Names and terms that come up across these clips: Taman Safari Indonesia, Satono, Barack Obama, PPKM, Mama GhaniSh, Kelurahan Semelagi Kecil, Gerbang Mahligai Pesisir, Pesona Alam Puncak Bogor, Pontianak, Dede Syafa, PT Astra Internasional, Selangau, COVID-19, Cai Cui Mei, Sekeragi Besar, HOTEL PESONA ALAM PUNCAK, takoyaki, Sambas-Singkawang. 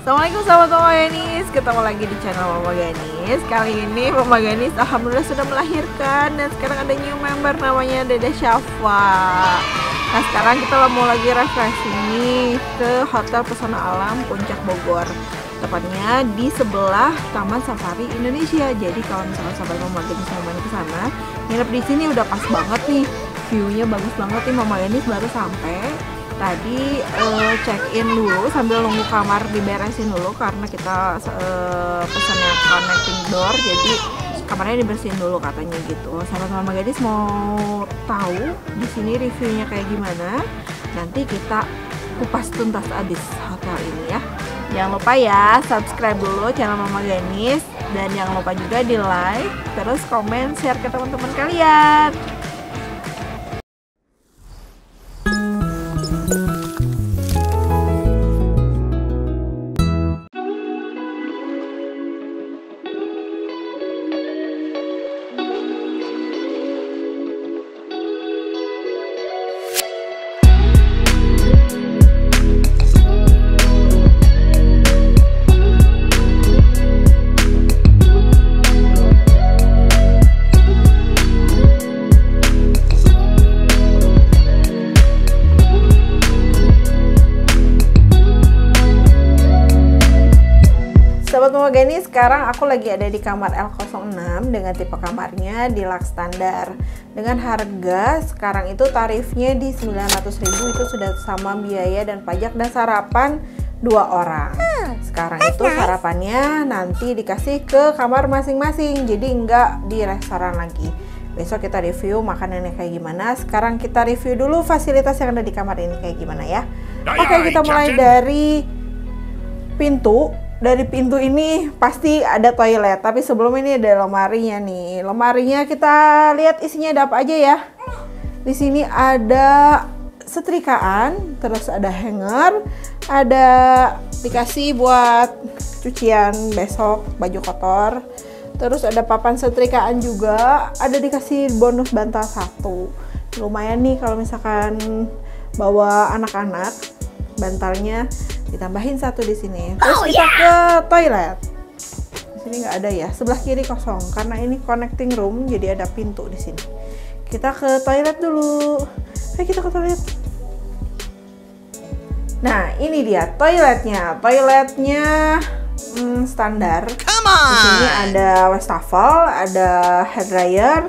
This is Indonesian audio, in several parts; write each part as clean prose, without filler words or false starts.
Assalamualaikum sahabat Mama GhaniSh, ketemu lagi di channel Mama GhaniSh. Kali ini Mama GhaniSh alhamdulillah sudah melahirkan dan sekarang ada new member namanya Dede Syafa. Nah sekarang kita mau lagi refreshing nih ke Hotel Pesona Alam Puncak Bogor, tepatnya di sebelah Taman Safari Indonesia. Jadi kalau misalnya sahabat Mama GhaniSh mau main ke sana, nginep di sini udah pas banget nih. View-nya bagus banget nih. Mama GhaniSh baru sampai. Tadi check-in dulu sambil nunggu kamar diberesin dulu karena kita pesannya connecting door, jadi kamarnya dibersihin dulu katanya gitu. Sahabat Mama GhaniSh mau tahu di sini reviewnya kayak gimana? Nanti kita kupas tuntas abis hotel ini ya. Jangan lupa ya subscribe dulu channel Mama GhaniSh dan jangan lupa juga di like, terus komen, share ke teman-teman kalian. Mama GhaniSh, sekarang aku lagi ada di kamar L06 dengan tipe kamarnya deluxe standar. Dengan harga sekarang itu tarifnya di 900.000, itu sudah sama biaya dan pajak dan sarapan 2 orang. Sekarang itu sarapannya nanti dikasih ke kamar masing-masing, jadi nggak di restoran lagi. Besok kita review makanannya kayak gimana. Sekarang kita review dulu fasilitas yang ada di kamar ini kayak gimana ya. Oke, kita mulai dari pintu. Dari pintu ini pasti ada toilet, tapi sebelum ini ada lemarinya nih. Lemarinya kita lihat isinya ada apa aja ya. Di sini ada setrikaan, terus ada hanger, ada dikasih buat cucian besok baju kotor, terus ada papan setrikaan juga, ada dikasih bonus bantal 1. Lumayan nih kalau misalkan bawa anak-anak, bantalnya ditambahin 1 di sini. Terus kita ke toilet. Di sini nggak ada ya. Sebelah kiri kosong karena ini connecting room, jadi ada pintu di sini. Kita ke toilet dulu. Ayo kita ke toilet. Nah ini dia toiletnya. Toiletnya standar. Di sini ada wastafel, ada hair dryer,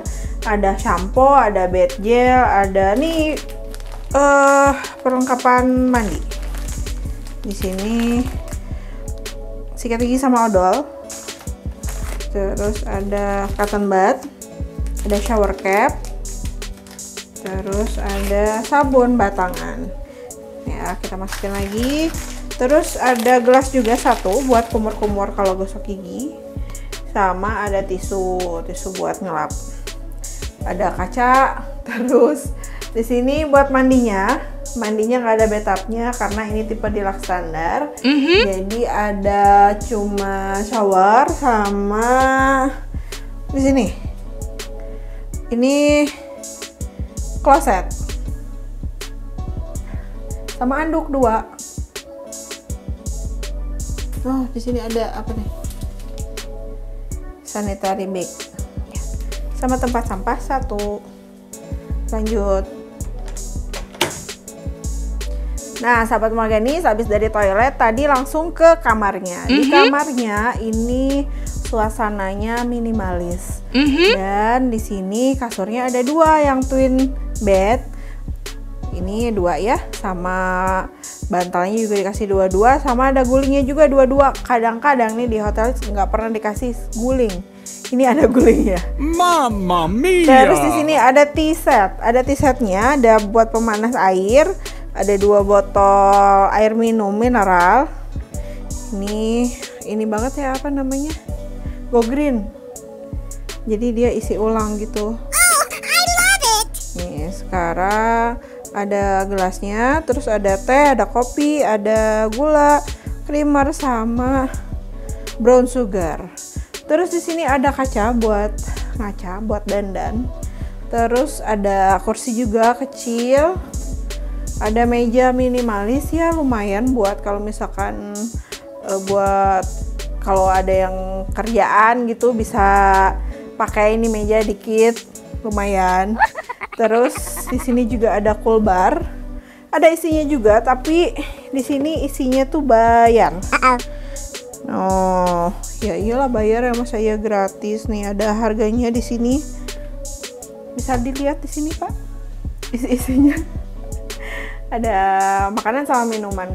ada shampoo, ada bed gel, ada nih perlengkapan mandi. Di sini sikat gigi sama odol, terus ada cotton bud, ada shower cap, terus ada sabun batangan ya, kita masukin lagi. Terus ada gelas juga 1 buat kumur-kumur kalau gosok gigi, sama ada tisu buat ngelap, ada kaca. Terus di sini buat mandinya nggak ada bathtubnya karena ini tipe deluxe standar. Jadi ada cuma shower sama di sini ini kloset sama anduk 2. Oh di sini ada apa nih, sanitary bag sama tempat sampah 1. Lanjut. Nah, sahabat Mama GhaniSh habis dari toilet tadi langsung ke kamarnya. Di kamarnya ini suasananya minimalis. Dan di sini kasurnya ada 2 yang twin bed. Ini 2 ya, sama bantalnya juga dikasih 2-2, sama ada gulingnya juga 2-2. Kadang-kadang nih di hotel nggak pernah dikasih guling. Ini ada gulingnya. Mama mia. Terus di sini ada tea set. Ada tea setnya, ada buat pemanas air. Ada 2 botol air minum mineral. Ini banget ya, apa namanya? Go Green. Jadi dia isi ulang gitu. Oh, I love it. Nih, sekarang ada gelasnya, terus ada teh, ada kopi, ada gula, creamer sama brown sugar. Terus di sini ada kaca buat ngaca, buat dandan. Terus ada kursi juga kecil. Ada meja minimalis ya, lumayan buat kalau misalkan buat kalau ada yang kerjaan gitu bisa pakai ini meja dikit, lumayan. Terus di sini juga ada kulbar, ada isinya juga, tapi di sini isinya tuh bayar. Oh, ya iyalah bayar ya, masa ya gratis nih. Ada harganya di sini. Bisa dilihat di sini, Pak. Isinya ada makanan sama minuman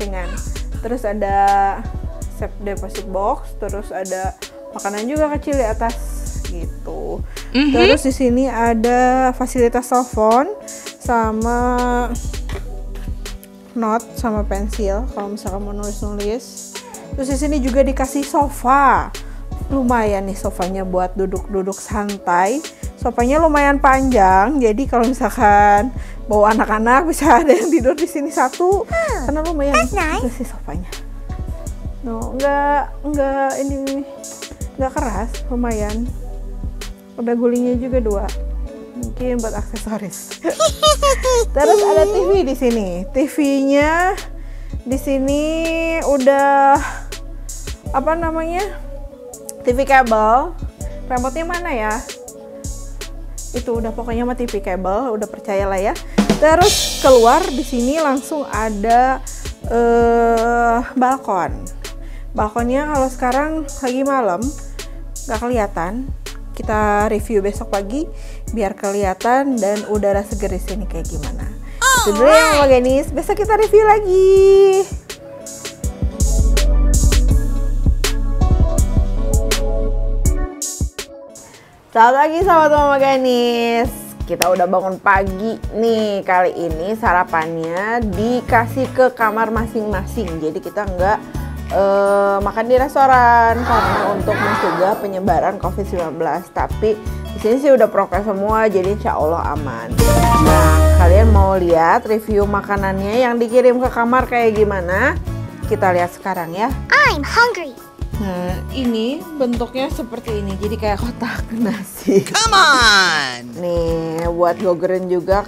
ringan. Terus ada safe deposit box, terus ada makanan juga kecil di atas gitu. Terus di sini ada fasilitas telepon sama not sama pensil kalau misalkan mau nulis-nulis. Terus di sini juga dikasih sofa. Lumayan nih sofanya buat duduk-duduk santai. Sofanya lumayan panjang, jadi kalau misalkan bawa anak-anak bisa ada yang tidur di sini satu. Karena lumayan nice sih sofanya. No, enggak keras, lumayan. Udah gulingnya juga dua. Mungkin buat aksesoris. Terus ada TV di sini. TV-nya di sini udah apa namanya, TV kabel. Remote-nya mana ya? Itu udah pokoknya sama TV kabel, udah percayalah ya. Terus keluar di sini langsung ada balkon. Balkonnya kalau sekarang lagi malam nggak kelihatan. Kita review besok pagi biar kelihatan dan udara seger di sini kayak gimana. Itu dulu ya Mama GhaniSh, besok kita review lagi. Selamat pagi sahabat Mama GhaniSh. Kita udah bangun pagi nih. Kali ini sarapannya dikasih ke kamar masing-masing. Jadi kita nggak makan di restoran karena untuk mencegah penyebaran COVID-19. Tapi di sini sih udah prokes semua, jadi insya Allah aman. Nah, kalian mau lihat review makanannya yang dikirim ke kamar kayak gimana? Kita lihat sekarang ya. I'm hungry. Nah, ini bentuknya seperti ini, jadi kayak kotak nasi. Come on! Nih, buat gogerin juga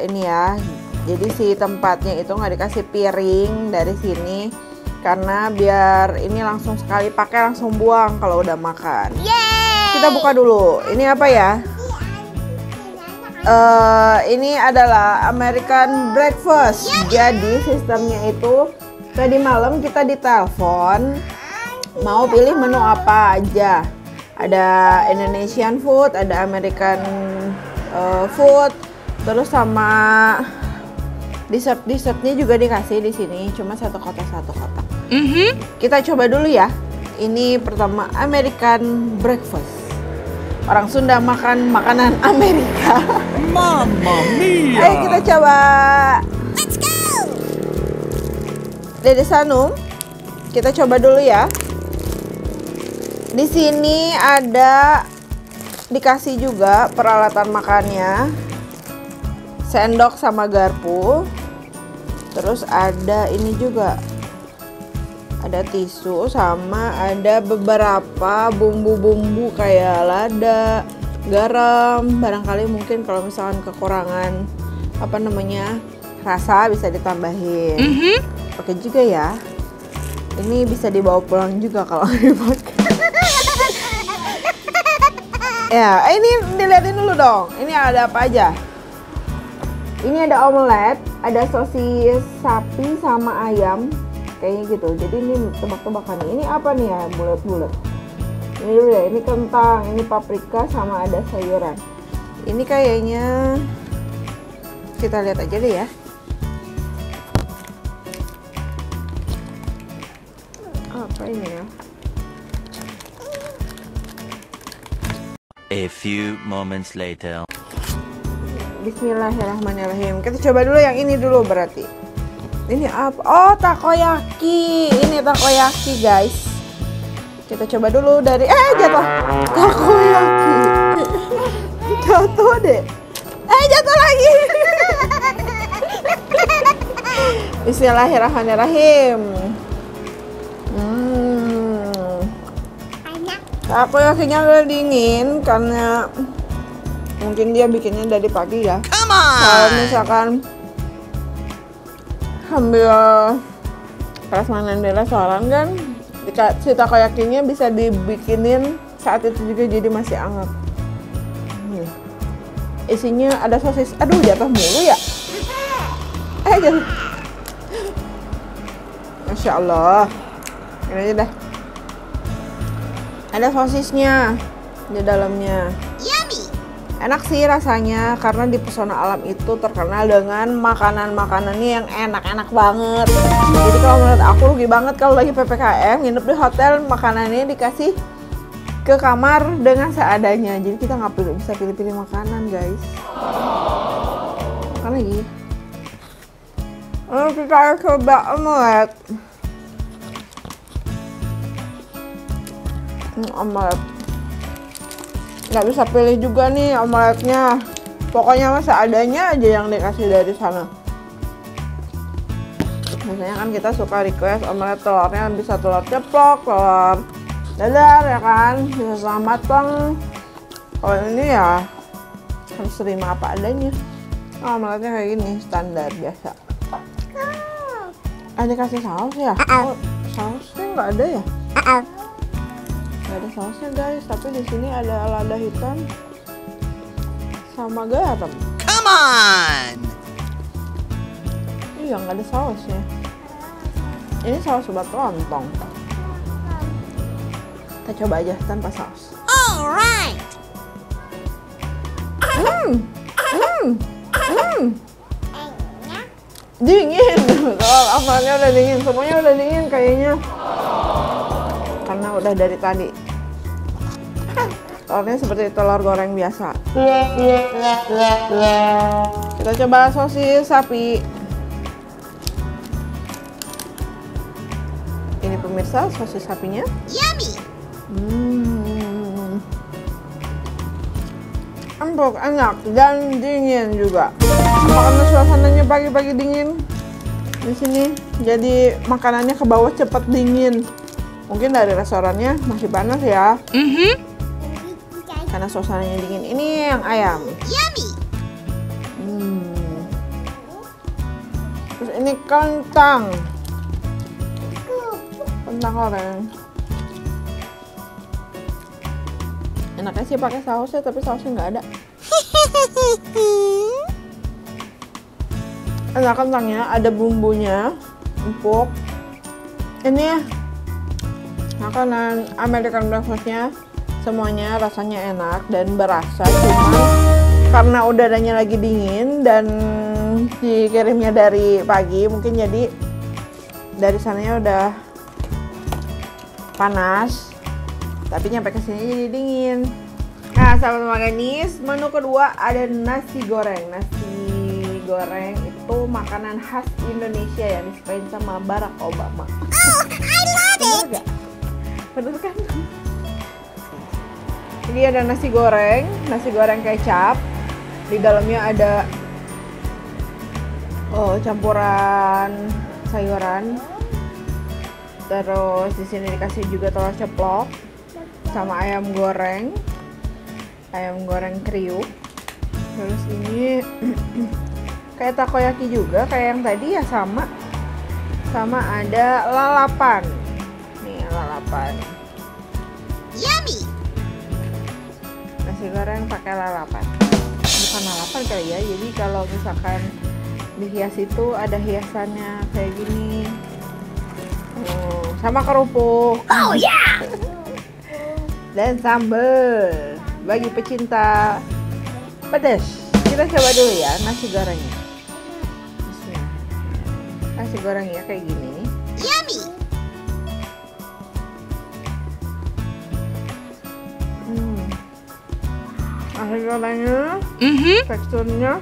ini ya. Jadi si tempatnya itu nggak dikasih piring dari sini, karena biar ini langsung sekali pakai langsung buang kalau udah makan. Yeay! Kita buka dulu. Ini apa ya? Ini adalah American breakfast. Jadi sistemnya itu tadi malam kita ditelepon. Mau pilih menu apa aja. Ada Indonesian food, ada American food, terus sama dessert-dessertnya juga dikasih di sini. Cuma satu kotak. Kita coba dulu ya. Ini pertama American breakfast. Orang Sunda makan makanan Amerika. Mamma mia. Ayo kita coba. Let's go. Dede Sanum, kita coba dulu ya. Di sini ada dikasih juga peralatan makannya, sendok sama garpu. Terus ada ini juga, ada tisu sama ada beberapa bumbu-bumbu kayak lada, garam. Barangkali mungkin kalau misalkan kekurangan apa namanya rasa bisa ditambahin. Pakai juga ya. Ini bisa dibawa pulang juga kalau dipakai. Ya, ini dilihatin dulu dong. Ini ada apa aja? Ini ada omelet, ada sosis sapi sama ayam, kayaknya gitu. Jadi ini tebak-tebakan. Ini apa nih ya? Bulat-bulat. Ini dulu ya. Ini kentang, ini paprika sama ada sayuran. Ini kayaknya kita lihat aja deh ya. Apa ini ya? A few moments later. Bismillahirrahmanirrahim. Kita coba dulu yang ini dulu berarti. Ini apa? Oh, takoyaki. Ini takoyaki, guys. Kita coba dulu dari jatuh. Takoyaki. Jatuh deh. Jatuh lagi. Bismillahirrahmanirrahim. Takoyakinya udah dingin karena mungkin dia bikinnya dari pagi ya. Kalau misalkan sambil prasmanan seorang kan cerita kayakinya bisa dibikinin saat itu juga, jadi masih anget. Isinya ada sosis, aduh jatuh mulu ya. Jatuh. Masya Allah, ini aja dah. Ada sosisnya di dalamnya. Yummy. Enak sih rasanya, karena di Pesona Alam itu terkenal dengan makanan-makanannya yang enak-enak banget. Jadi kalau menurut aku rugi banget kalau lagi PPKM, nginep di hotel, makanannya dikasih ke kamar dengan seadanya. Jadi kita nggak perlu bisa pilih-pilih makanan, guys. Makan lagi. Lalu kita coba omelet. Omelet. Nggak bisa pilih juga nih omeletnya, pokoknya masa adanya aja yang dikasih dari sana. Biasanya kan kita suka request omelet telurnya, bisa telur ceplok, telur dadar ya kan, bisa sama matang. Kalau ini ya harus terima apa adanya. Omeletnya kayak gini, standar biasa. Ada kasih saus ya? Oh, sausnya nggak ada ya? Gak ada sausnya guys, tapi di sini ada lada hitam sama garam. Come on. Iya nggak ada sausnya. Ini saus buat lontong. Kita coba aja tanpa saus. Alright. Dingin. Kalau apanya udah dingin, semuanya udah dingin kayaknya. Karena udah dari tadi. Telurnya seperti telur goreng biasa. Kita coba sosis sapi. Ini pemirsa sosis sapinya. Yummy. Empuk, enak dan dingin juga. Karena suasananya pagi-pagi dingin di sini, jadi makanannya ke bawah cepat dingin. Mungkin dari restorannya masih panas ya, karena suasananya dingin. Ini yang ayam. Yummy. Terus ini kentang. Kentang goreng. Enaknya sih pakai sausnya, tapi sausnya nggak ada. Enak kentangnya, ada bumbunya, empuk. Ini makanan American breakfast-nya semuanya rasanya enak dan berasa, cuma karena udaranya lagi dingin dan dikirimnya dari pagi, mungkin jadi dari sananya udah panas tapi nyampe ke sini jadi dingin. Nah, sahabat Mama GhaniSh, menu kedua ada nasi goreng. Nasi goreng itu makanan khas Indonesia yang disukain sama Barack Obama. Oh, I love it. Bener kan? Jadi ada nasi goreng kecap. Di dalamnya ada campuran sayuran. Terus di sini dikasih juga telur ceplok sama ayam goreng kriuk. Terus ini kayak takoyaki juga, kayak yang tadi ya, sama ada lalapan. Lalapan. Yummy. Nasi goreng pakai lalapan. Bukan lalapan kali ya. Jadi kalau misalkan dihias itu ada hiasannya kayak gini. Sama kerupuk. Oh yeah. Dan sambal. Bagi pecinta pedas. Kita coba dulu ya nasi gorengnya. Nasi gorengnya kayak gini. Yummy. Nasi gorengnya, teksturnya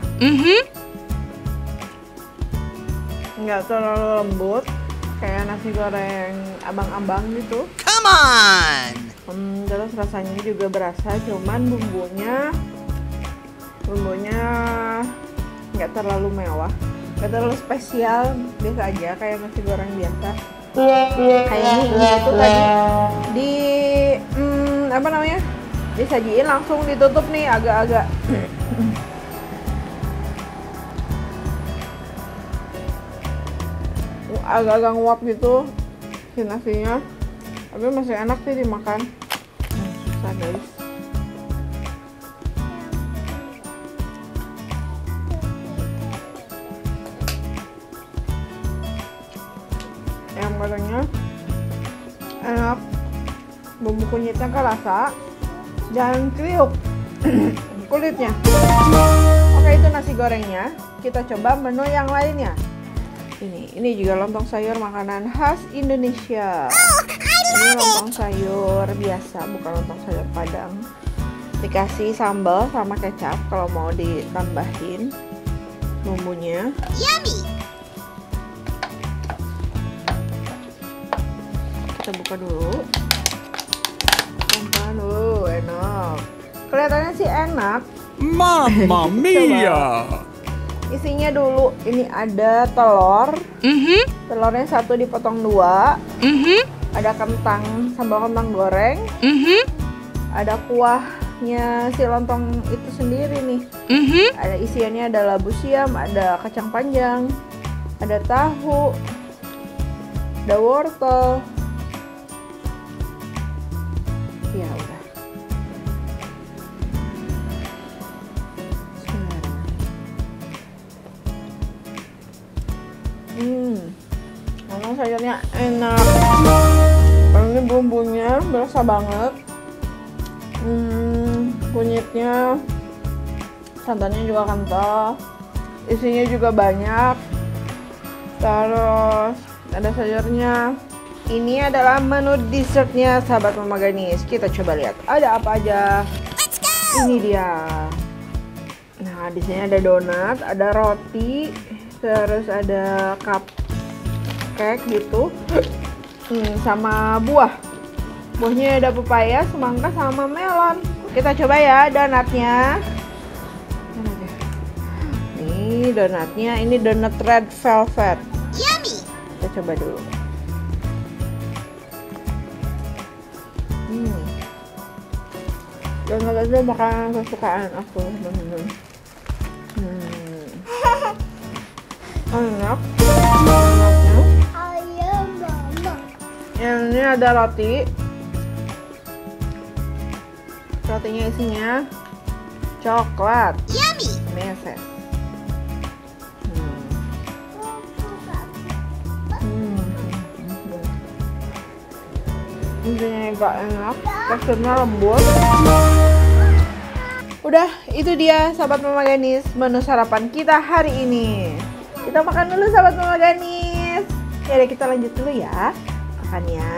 nggak terlalu lembut kayak nasi goreng abang-abang gitu. Come on. Terus rasanya juga berasa, cuman bumbunya nggak terlalu mewah, nggak terlalu spesial, biasa aja kayak nasi goreng biasa. Kayak ini itu tadi di apa namanya? Disajiin langsung ditutup nih agak-agak. agak-agak nguap gitu si nasinya, tapi masih enak sih dimakan. Susah guys. Yang gorengnya enak, bumbu kunyitnya kerasa dan kriuk kulitnya. Oke, itu nasi gorengnya. Kita coba menu yang lainnya. Ini juga lontong sayur makanan khas Indonesia. Ini lontong sayur biasa, bukan lontong sayur Padang. Dikasih sambal sama kecap kalau mau ditambahin bumbunya. Yummy. Kita buka dulu. Makan dulu, enak. Kelihatannya sih enak. Mamma mia. Isinya dulu, ini ada telur, telurnya satu dipotong dua, ada kentang, sambal kentang goreng, ada kuahnya si lontong itu sendiri nih, ada isiannya ada labu siam, ada kacang panjang, ada tahu, ada wortel, ya udah. Lontong sayurnya enak. Ini bumbunya berasa banget. Kunyitnya, santannya juga kental. Isinya juga banyak. Terus ada sayurnya. Ini adalah menu dessertnya sahabat Mama GhaniSh. Kita coba lihat ada apa aja. Let's go. Ini dia. Nah, di sini ada donat, ada roti, terus ada cupcake gitu, sama buahnya ada pepaya, semangka, sama melon. Kita coba ya donatnya. Nih donatnya, ini donat red velvet. Yummy. Kita coba dulu. Donat itu makanan kesukaan aku. Enak. Ini ada roti. Rotinya isinya coklat. Yummy. Meses. Ini agak enak. Teksturnya lembut. Udah, itu dia sahabat Mama GhaniSh menu sarapan kita hari ini. Kita makan dulu sahabat Mama GhaniSh. Yaudah kita lanjut dulu ya makannya.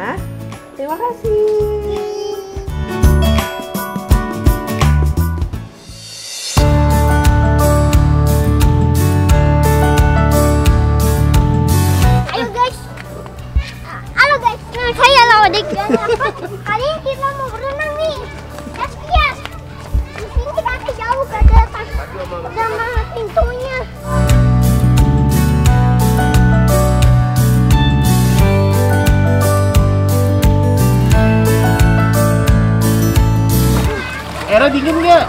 Terima kasih. Dingin nggak?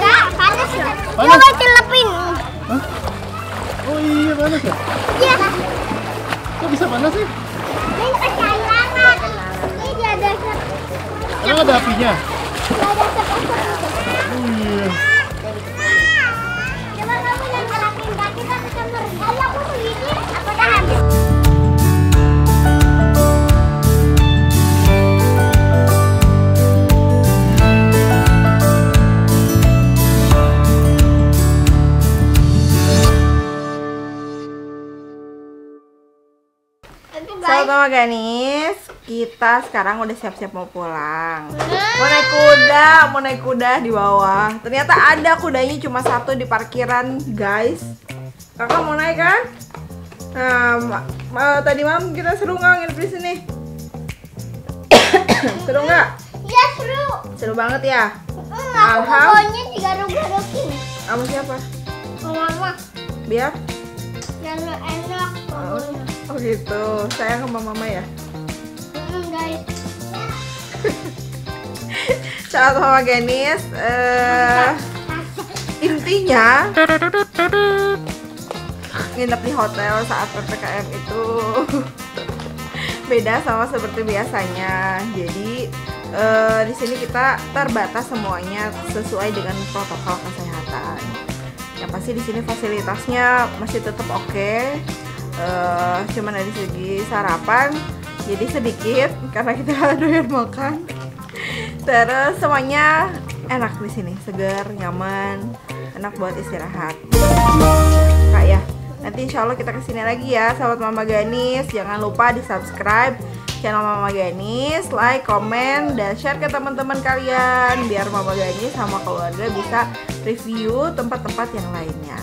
Nggak, panas ya. Coba celepin. Hah? Oh iya panas ya? Iya. Kok bisa panas sih? Ini kecairangan. Ini dia ada. Emang ada apinya? Nggak ada sepasang. Oh iya. Coba kamu yang celepin kaki tapi cemberin. Kalau aku begini, aku udah habis. Mama GhaniSh, kita sekarang udah siap-siap mau pulang. Mau naik kuda di bawah. Ternyata ada kudanya cuma satu di parkiran, guys. Kakak mau naik kan? Nah, tadi malam kita seru nggak nginep di sini? Seru nggak? Iya seru. Seru banget ya. Pokoknya digaruk-garukin. Kamu siapa? Mama. Biar? Yang enak. Oh gitu, sayang sama mama ya? Guys. Salam Mama GhaniSh. Intinya nginep di hotel saat PPKM itu beda sama seperti biasanya. Jadi di sini kita terbatas semuanya sesuai dengan protokol kesehatan. Yang pasti di sini fasilitasnya masih tetap oke. Cuman dari segi sarapan jadi sedikit karena kita doyan makan. Terus semuanya enak di sini, segar, nyaman, enak buat istirahat. Kak ya, nanti insya Allah kita kesini lagi ya, sahabat Mama GhaniSh. Jangan lupa di subscribe channel Mama GhaniSh, like, komen, dan share ke teman-teman kalian biar Mama GhaniSh sama keluarga bisa review tempat-tempat yang lainnya.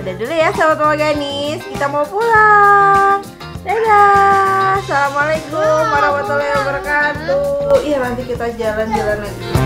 Udah dulu ya sahabat Mama GhaniSh, kita mau pulang. Dadah, assalamualaikum warahmatullahi wabarakatuh. Iya nanti kita jalan-jalan lagi.